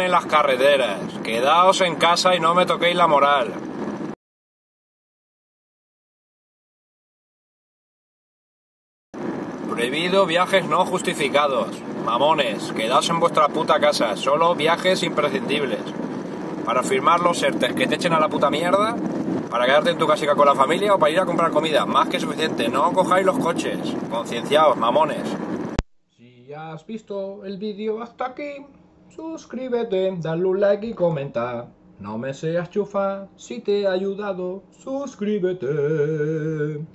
en las carreteras, quedaos en casa y no me toquéis la moral. Prohibido viajes no justificados. Mamones, quedaos en vuestra puta casa, solo viajes imprescindibles. Para firmar los ERTES que te echen a la puta mierda, para quedarte en tu casica con la familia o para ir a comprar comida, más que suficiente, no cojáis los coches. Concienciaos, mamones. Si ya has visto el vídeo hasta aquí, suscríbete, dale un like y comenta. No me seas chufa, si te ha ayudado, suscríbete.